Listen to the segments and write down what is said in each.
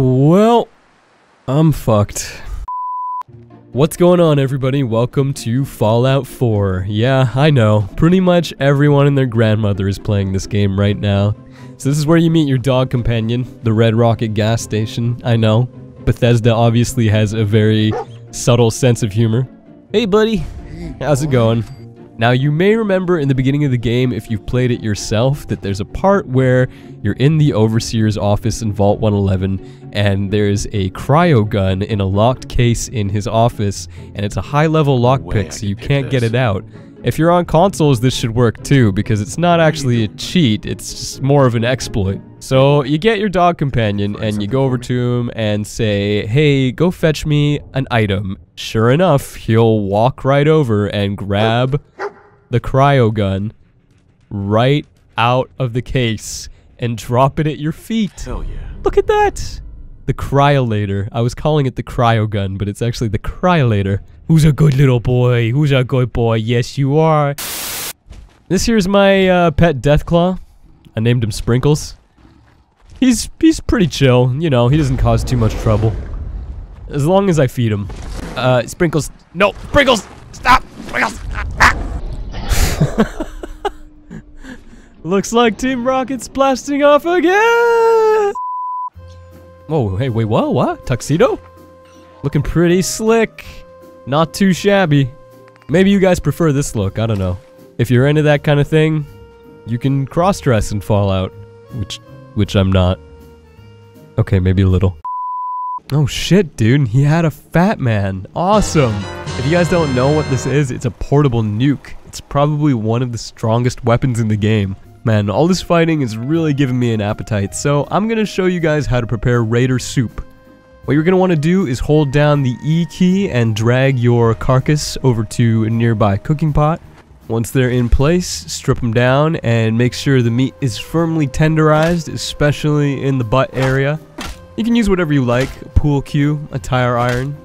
Well, I'm fucked. What's going on, everybody? Welcome to Fallout 4. Yeah, I know. Pretty much everyone and their grandmother is playing this game right now. So this is where you meet your dog companion, the Red Rocket gas station. I know. Bethesda obviously has a very subtle sense of humor. Hey, buddy. How's it going? Now, you may remember in the beginning of the game, if you've played it yourself, that there's a part where you're in the Overseer's office in Vault 111, and there's a cryo gun in a locked case in his office, and it's a high-level lockpick, so you can't get it out. If you're on consoles, this should work too, because it's not actually a cheat, it's just more of an exploit. So, you get your dog companion, and you go over to him and say, hey, go fetch me an item. Sure enough, he'll walk right over and grab the cryo gun right out of the case and drop it at your feet. Hell yeah. Look at that! The Cryolator. I was calling it the cryo gun, but it's actually the Cryolator. Who's a good little boy? Who's a good boy? Yes, you are. This here's my pet Deathclaw. I named him Sprinkles. He's pretty chill, you know, he doesn't cause too much trouble. As long as I feed him. Sprinkles. No! Sprinkles! Stop! Sprinkles! Looks like Team Rocket's blasting off again! Whoa, hey, wait, whoa, what? Tuxedo? Looking pretty slick. Not too shabby. Maybe you guys prefer this look, I don't know. If you're into that kind of thing, you can cross-dress in Fallout. Which I'm not. Okay, maybe a little. Oh shit, dude, he had a Fat Man. Awesome! If you guys don't know what this is, it's a portable nuke. It's probably one of the strongest weapons in the game. Man, all this fighting is really giving me an appetite, so I'm gonna show you guys how to prepare Raider soup. What you're gonna want to do is hold down the E key and drag your carcass over to a nearby cooking pot. Once they're in place, strip them down and make sure the meat is firmly tenderized, especially in the butt area. You can use whatever you like, a pool cue, a tire iron.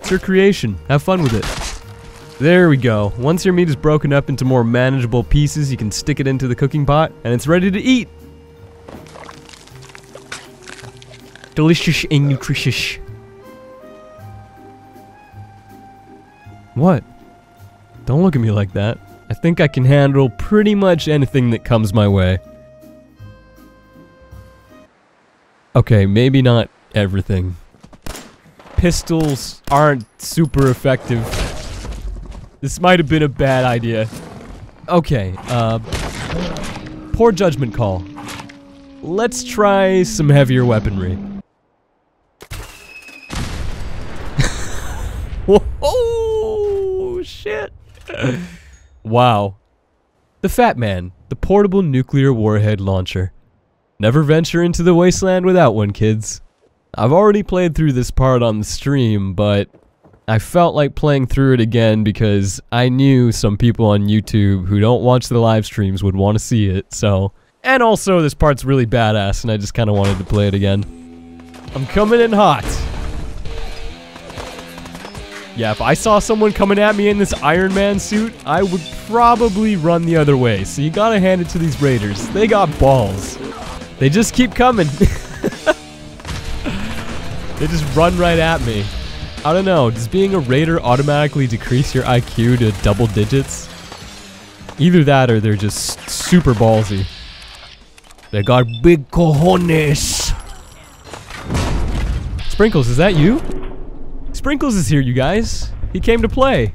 It's your creation, have fun with it. There we go. Once your meat is broken up into more manageable pieces, you can stick it into the cooking pot and it's ready to eat. Delicious and nutritious. What? Don't look at me like that. I think I can handle pretty much anything that comes my way. Okay, maybe not everything. Pistols aren't super effective. This might have been a bad idea. Okay, poor judgment call. Let's try some heavier weaponry. Whoa, shit. Wow. The Fat Man, the portable nuclear warhead launcher. Never venture into the wasteland without one, kids. I've already played through this part on the stream, but I felt like playing through it again because I knew some people on YouTube who don't watch the live streams would want to see it, so... And also, this part's really badass, and I just kind of wanted to play it again. I'm coming in hot! Yeah, if I saw someone coming at me in this Iron Man suit, I would probably run the other way, so you gotta hand it to these raiders. They got balls. They just keep coming. They just run right at me. I don't know, does being a raider automatically decrease your IQ to double digits? Either that or they're just super ballsy. They got big cojones. Sprinkles, is that you? Sprinkles is here, you guys. He came to play.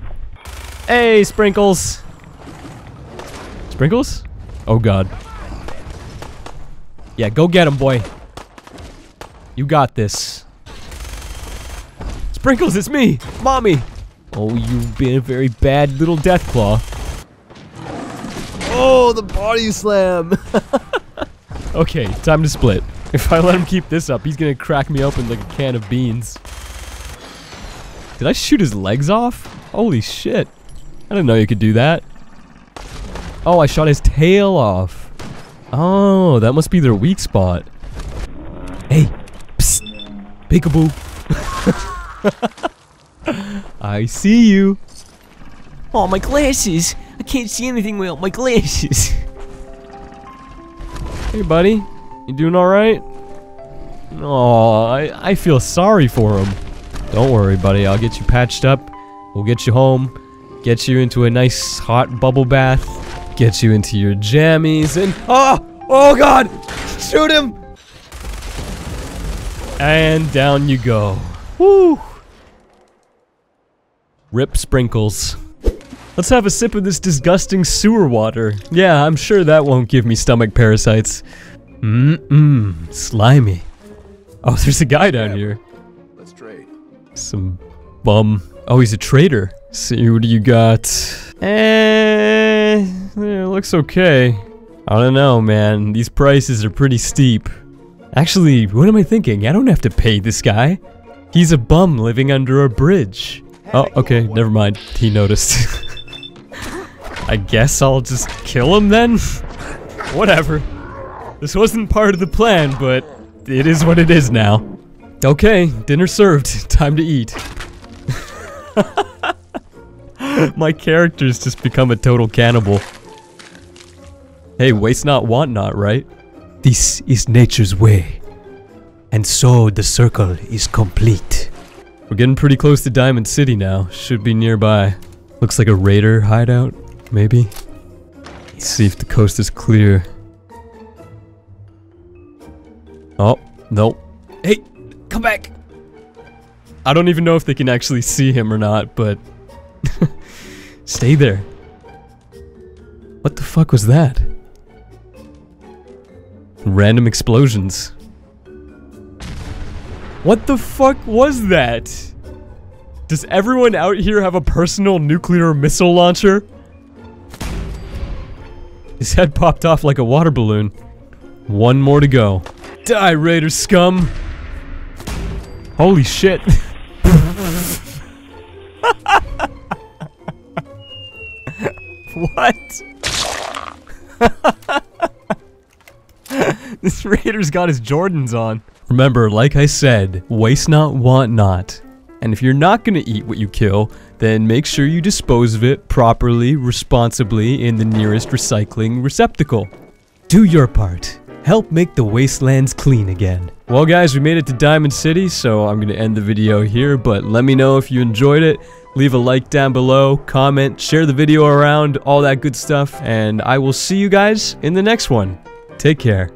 Hey, Sprinkles. Sprinkles? Oh god. Yeah, go get him, boy. You got this. Sprinkles, it's me! Mommy! Oh, you've been a very bad little Deathclaw. Oh, the body slam! Okay, time to split. If I let him keep this up, he's gonna crack me open like a can of beans. Did I shoot his legs off? Holy shit. I didn't know you could do that. Oh, I shot his tail off. Oh, that must be their weak spot. Hey! Psst! Peekaboo! I see you. Oh, my glasses! I can't see anything without my glasses. Hey, buddy. You doing alright? Oh, I feel sorry for him. Don't worry, buddy. I'll get you patched up. We'll get you home. Get you into a nice hot bubble bath. Get you into your jammies and... Oh! Oh, God! Shoot him! And down you go. Woo! Rip Sprinkles. Let's have a sip of this disgusting sewer water. Yeah, I'm sure that won't give me stomach parasites. Mm-mm. Slimy. Oh, there's a guy down here. Let's trade. Some bum. Oh, he's a trader. Let's see, what do you got? It looks okay. I don't know, man. These prices are pretty steep. Actually, what am I thinking? I don't have to pay this guy. He's a bum living under a bridge. Oh, okay, never mind. He noticed. I guess I'll just kill him then? Whatever. This wasn't part of the plan, but it is what it is now. Okay, dinner served. Time to eat. My character's just become a total cannibal. Hey, waste not, want not, right? This is nature's way, and so the circle is complete. We're getting pretty close to Diamond City now. Should be nearby. Looks like a raider hideout, maybe? Let's see if the coast is clear. Oh, nope. Hey, come back! I don't even know if they can actually see him or not, but... Stay there. What the fuck was that? Random explosions. What the fuck was that? Does everyone out here have a personal nuclear missile launcher? His head popped off like a water balloon. One more to go. Die, Raider scum! Holy shit. What? This Raider's got his Jordans on. Remember, like I said, waste not, want not. And if you're not gonna eat what you kill, then make sure you dispose of it properly, responsibly, in the nearest recycling receptacle. Do your part. Help make the wastelands clean again. Well guys, we made it to Diamond City, so I'm gonna end the video here, but let me know if you enjoyed it. Leave a like down below, comment, share the video around, all that good stuff, and I will see you guys in the next one. Take care.